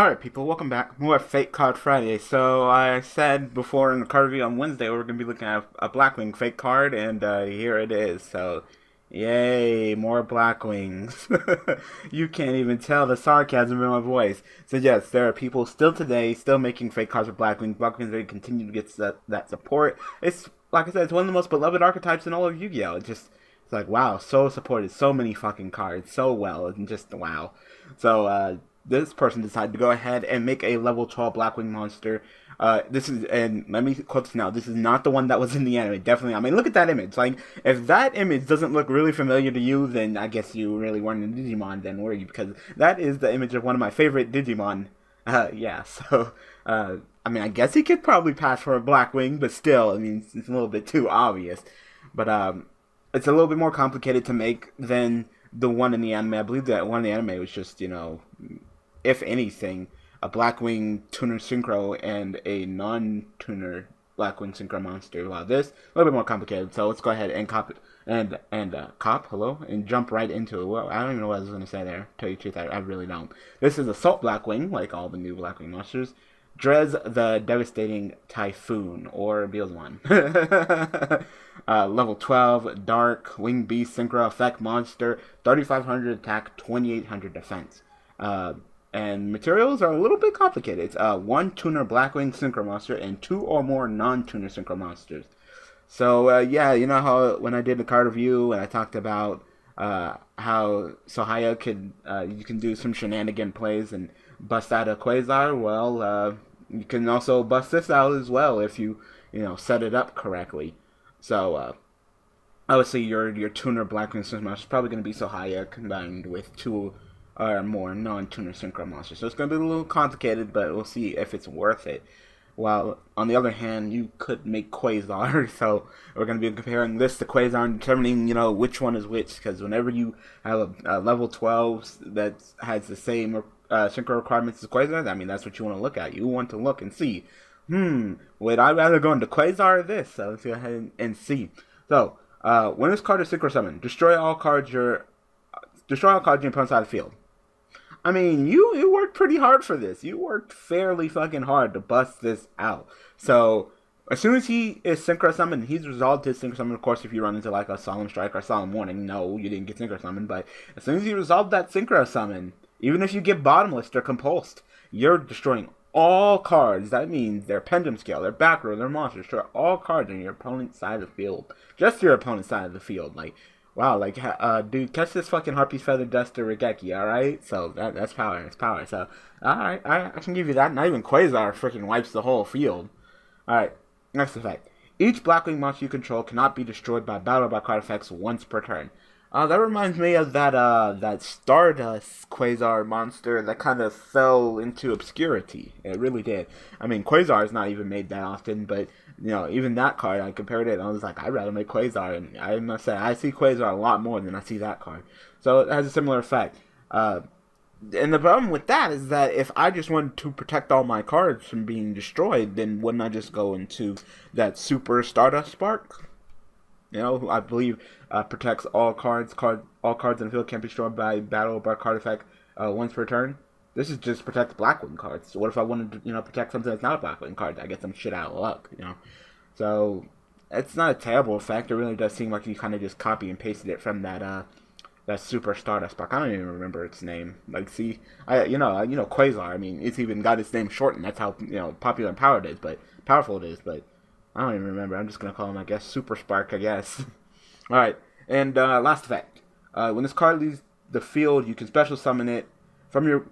Alright people, welcome back. More Fake Card Friday. So I said before in the card review on Wednesday we're going to be looking at a Blackwing fake card, and here it is. So yay, more Blackwings. You can't even tell the sarcasm in my voice. So yes, there are people still today still making fake cards of Blackwings. Blackwings they continue to get that support. It's, like I said, it's one of the most beloved archetypes in all of Yu-Gi-Oh! It's like, wow, so supported, so many fucking cards, so well, and just wow. So this person decided to go ahead and make a level 12 Blackwing monster. This is, and let me quote this now, this is not the one that was in the anime, definitely. I mean, look at that image. Like, if that image doesn't look really familiar to you, then I guess you really weren't in Digimon then, were you? Because that is the image of one of my favorite Digimon. Yeah, so, I mean, I guess he could probably pass for a Blackwing, but still, I mean, it's a little bit too obvious. But, it's a little bit more complicated to make than the one in the anime. I believe that one in the anime was just, you know, if anything, a Blackwing Tuner Synchro and a non-Tuner Blackwing Synchro monster. While this, a little bit more complicated, so let's go ahead and cop it, and jump right into it. Well, I don't even know what I was going to say there, tell you the truth, I really don't. This is Assault Blackwing, like all the new Blackwing monsters. Drez the Devastating Typhoon, or Beelzemon. Level 12, Dark, Winged Beast, Synchro, Effect Monster, 3,500 attack, 2,800 defense. And materials are a little bit complicated. It's 1 Tuner Blackwing Synchro Monster and 2 or more non-Tuner Synchro Monsters. So, yeah, you know how when I did the card review and I talked about how Sohaya could, you can do some shenanigan plays and bust out a Quasar? Well, you can also bust this out as well if you, you know, set it up correctly. So, obviously your Tuner Blackwing Synchro Monster is probably going to be Sohaya combined with 2 or more non-Tuner Synchro Monsters. So it's going to be a little complicated, but we'll see if it's worth it. While, on the other hand, you could make Quasar, so we're going to be comparing this to Quasar and determining, you know, which one is which, because whenever you have a level 12 that has the same synchro requirements as Quasar, I mean, that's what you want to look at. You want to look and see, would I rather go into Quasar or this? So let's go ahead and see. So, when this card is synchro summoned, destroy all cards your opponent's side of the field. I mean, you worked pretty hard for this. You worked fairly fucking hard to bust this out. So, as soon as he is Synchro Summoned, he's resolved his Synchro Summon. Of course, if you run into, like, a Solemn Strike or Solemn Warning, no, you didn't get Synchro Summoned. But as soon as you resolve that Synchro Summon, even if you get Bottomless, they're Compulsed. You're destroying all cards. That means their Pendulum Scale, their Back Row, their Monsters. Destroy all cards on your opponent's side of the field. Just your opponent's side of the field, like... Wow, like, dude, catch this fucking Harpy's Feather Duster, Raigeki, alright? So, that's power, it's power. So, alright, I can give you that. Not even Quasar freaking wipes the whole field. Alright, next effect. Each Blackwing monster you control cannot be destroyed by battle or by card effects once per turn. That reminds me of that, that Stardust Quasar monster that kind of fell into obscurity. It really did. I mean, Quasar is not even made that often, but, you know, even that card, I compared it, and I was like, I'd rather make Quasar, and I must say, I see Quasar a lot more than I see that card. So, it has a similar effect. And the problem with that is that if I just wanted to protect all my cards from being destroyed, then wouldn't I just go into that Super Stardust Spark? You know, I believe protects all cards. All cards in the field can't be destroyed by battle or by card effect once per turn. This is just protect Blackwing cards. So what if I wanted to, you know, protect something that's not a Blackwing card? I get some shit out of luck, you know. So it's not a terrible effect. It really does seem like you kind of just copy and pasted it from that that Super Stardust Spark. I don't even remember its name. Like, see, you know, Quasar. I mean, it's even got its name shortened. That's how, you know, popular and powered it is, but powerful it is, but. I don't even remember. I'm just going to call him, I guess, Super Spark, I guess. Alright, and last effect. When this card leaves the field, you can special summon it from your...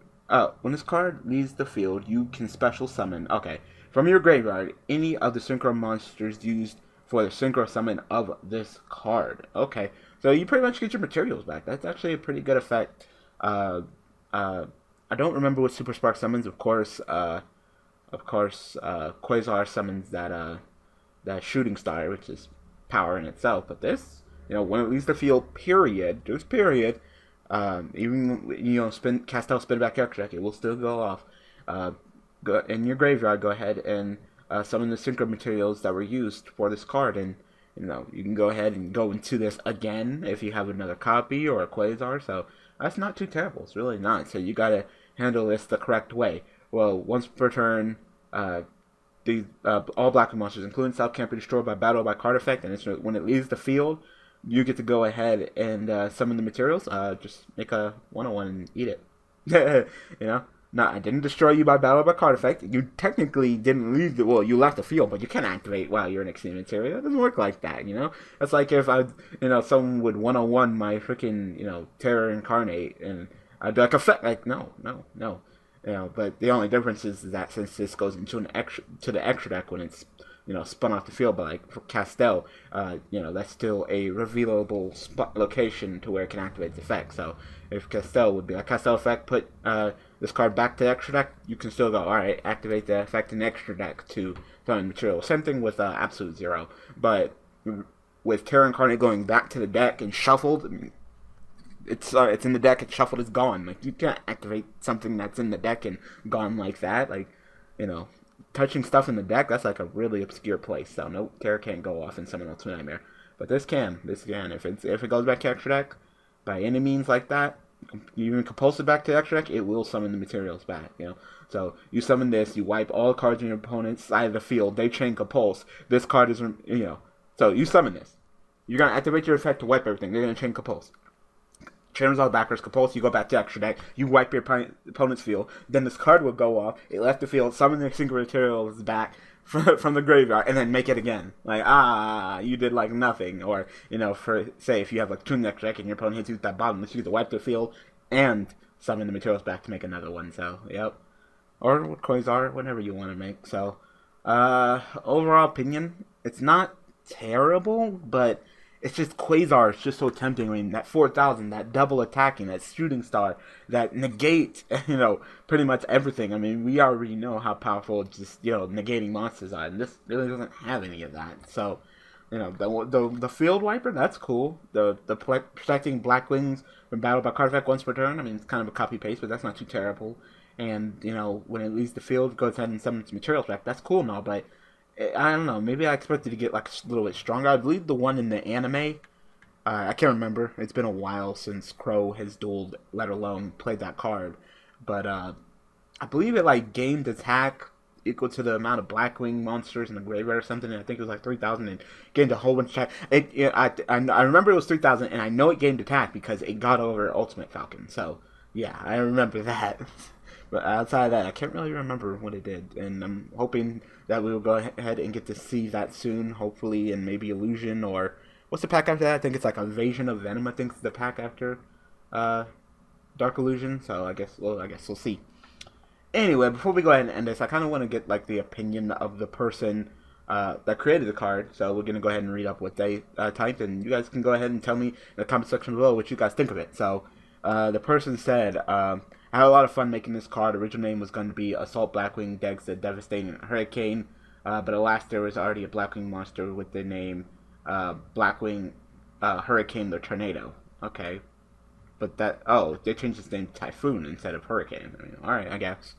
when this card leaves the field, you can special summon, okay, from your graveyard, any of the Synchro Monsters used for the Synchro Summon of this card. Okay, so you pretty much get your materials back. That's actually a pretty good effect. I don't remember what Super Spark summons, of course. Quasar summons that Shooting Star, which is power in itself, but this, you know, when it leaves the field, period, just period, even, you know, Castell spin back character deck, it will still go off. Go in your graveyard, go ahead and summon the synchro materials that were used for this card, and, you know, you can go ahead and go into this again if you have another copy or a Quasar, so that's not too terrible, it's really not, so you gotta handle this the correct way. Well, once per turn, all Blackwing monsters, including South, can't be destroyed by battle by card effect, and it's, when it leaves the field, you get to go ahead and summon the materials. Just make a 1/1 and eat it. You know? No, I didn't destroy you by battle by card effect. You technically didn't leave the... Well, you left the field, but you can't activate while you're an Exiton material. It doesn't work like that, you know? That's like if I... You know, someone would 1/1 my freaking, you know, Terra Incarnate, and I'd be like, effect... Like, no, no, no. You know, but the only difference is that since this goes into an extra... To the extra deck when it's, you know, spun off the field, but like for Castell, you know, that's still a revealable spot location to where it can activate the effect. So if Castell would be like, Castell effect, put... this card back to the extra deck, you can still go, alright, activate the effect in the extra deck to summon material. Same thing with Absolute Zero, but with Terra Incarnate going back to the deck and shuffled, I mean, it's in the deck, it's shuffled, it's gone. Like, you can't activate something that's in the deck and gone like that. Like, you know, touching stuff in the deck, that's like a really obscure place, so nope, Terra can't go off and summon Ultimate Nightmare. But this can. If it goes back to extra deck, by any means like that, you even compulse it back to the extra deck, it will summon the materials back, you know. So, you summon this, you wipe all cards in your opponent's side of the field, they chain compulse, this card is, you know. So, you summon this. You're going to activate your effect to wipe everything, they're going to chain compulse. Chain resolve backwards, compulse, you go back to extra deck, you wipe your opponent's field, then this card will go off, it left the field, summon the single materials back from the graveyard, and then make it again. Like, ah, you did like nothing. Or, you know, for say if you have like 2 next deck and your opponent hits you with that bottom, you get to wipe the field and summon the materials back to make another one. So, yep. Or with Quasar, whatever you want to make. So, overall opinion, it's not terrible, but it's just Quasar is just so tempting. I mean, that 4,000, that double attacking, that shooting star, that negate, you know, pretty much everything. I mean, we already know how powerful just, you know, negating monsters are. And this really doesn't have any of that. So, you know, the field wiper, that's cool. The protecting Blackwings from battle by card effect once per turn. I mean, it's kind of a copy-paste, but that's not too terrible. And, you know, when it leaves the field, goes ahead and summons materials back. That's cool and all, but... I don't know, maybe I expected to get like a little bit stronger. I believe the one in the anime, I can't remember, it's been a while since Crow has dueled, let alone played that card, but I believe it like gained attack equal to the amount of Blackwing monsters in the graveyard or something, and I think it was like 3,000 and gained a whole bunch of attack. I remember it was 3,000 and I know it gained attack because it got over Ultimate Falcon, so yeah, I remember that. But outside of that, I can't really remember what it did. And I'm hoping that we will go ahead and get to see that soon, hopefully, and maybe Illusion or... What's the pack after that? I think it's like Invasion of Venom, I think it's the pack after Dark Illusion. So I guess we'll see. Anyway, before we go ahead and end this, I kind of want to get like the opinion of the person that created the card. So we're going to go ahead and read up what they typed. And you guys can go ahead and tell me in the comment section below what you guys think of it. So the person said... I had a lot of fun making this card. The original name was going to be Assault Blackwing, Drez the Devastating Hurricane, but alas, there was already a Blackwing monster with the name Blackwing Hurricane the Tornado. Okay. But that... Oh, they changed its name to Typhoon instead of Hurricane. I mean, alright, I guess.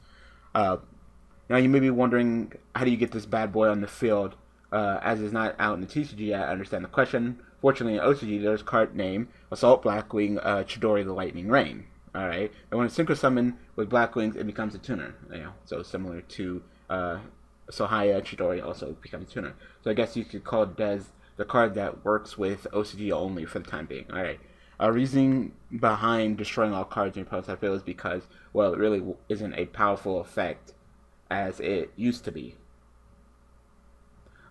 Now, you may be wondering, how do you get this bad boy on the field? As it's not out in the TCG, I understand the question. Fortunately, in OCG, there's card name Assault Blackwing Chidori the Lightning Rain. Alright, and when it's Synchro Summon with Blackwings, it becomes a Tuner, you know, so similar to Sohaya, Chidori also becomes a Tuner. So I guess you could call Drez the card that works with OCG only for the time being. Alright, our reasoning behind destroying all cards in your opponent's field is because, well, it really isn't a powerful effect as it used to be.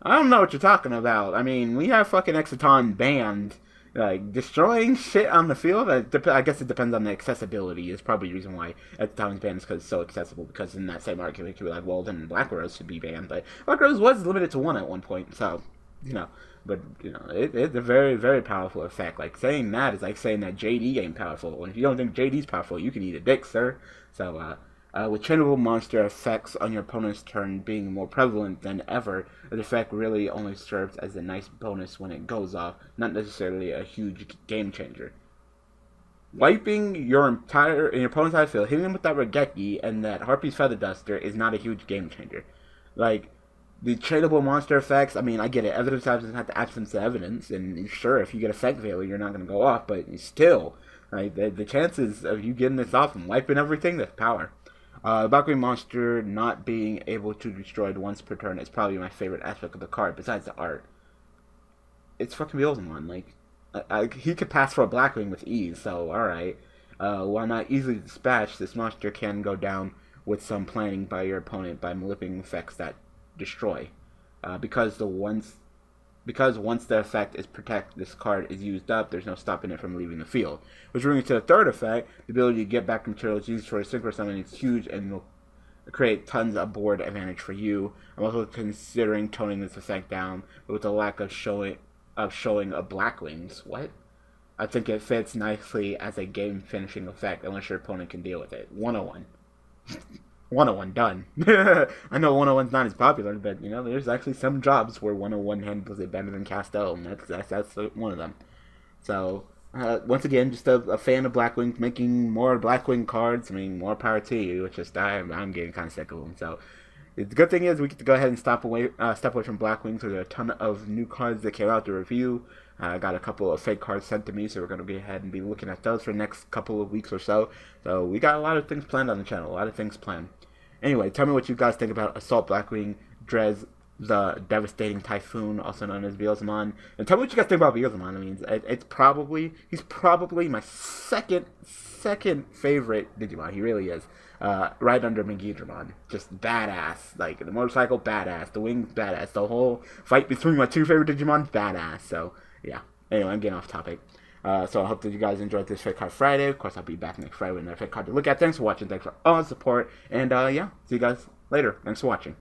I don't know what you're talking about. I mean, we have fucking Exiton banned. Like, destroying shit on the field, I guess it depends on the accessibility. Is probably the reason why Exiton's banned is because it's so accessible, because in that same argument, it could be like, well, then Black Rose should be banned, but Black Rose was limited to 1 at one point, so, you know, but, you know, it's a very, very powerful effect. Like, saying that is like saying that JD ain't powerful, and if you don't think JD's powerful, you can eat a dick, sir. So, with chainable monster effects on your opponent's turn being more prevalent than ever, the effect really only serves as a nice bonus when it goes off, not necessarily a huge game changer. Wiping your opponent's side field, hitting them with that Raigeki and that Harpy's Feather Duster is not a huge game changer. Like, the tradable monster effects, I mean, I get it, evidence absence is not the absence of evidence, and sure, if you get Effect Veiler, you're not going to go off, but still, like, the chances of you getting this off and wiping everything, that's power. Blackwing monster not being able to be destroyed once per turn is probably my favorite aspect of the card, besides the art. It's fucking Beelzemon. Like, he could pass for a Blackwing with ease, so alright. While not easily dispatched, this monster can go down with some planning by your opponent by manipulating effects that destroy. Because once the effect is protect, this card is used up, there's no stopping it from leaving the field. Which brings us to the third effect, the ability to get back materials used for a synchro summon is huge and will create tons of board advantage for you. I'm also considering toning this effect down, but with the lack of showing of Blackwings. What? I think it fits nicely as a game finishing effect unless your opponent can deal with it. 101. 101 done. I know 101's not as popular, but you know, there's actually some jobs where 101 handles it better than Castell, and that's one of them. So, once again, just a fan of Blackwing, making more Blackwing cards. I mean, more power to you. It's just I'm getting kind of sick of them. So, the good thing is we get to go ahead and step away from Blackwing. So there are a ton of new cards that came out to review. I got a couple of fake cards sent to me, so we're going to go ahead and be looking at those for the next couple of weeks or so. So we got a lot of things planned on the channel, a lot of things planned. Anyway, tell me what you guys think about Assault Blackwing, Drez the Devastating Typhoon, also known as Beelzemon. And tell me what you guys think about Beelzemon. I mean, he's probably my second favorite Digimon. He really is. Right under Megidramon. Just badass. Like, the motorcycle, badass. The wings, badass. The whole fight between my two favorite Digimon, badass. So, yeah. Anyway, I'm getting off topic. So I hope that you guys enjoyed this Fake Card Friday. Of course, I'll be back next Friday with another Fake Card to look at. Thanks for watching. Thanks for all the support. And, yeah. See you guys later. Thanks for watching.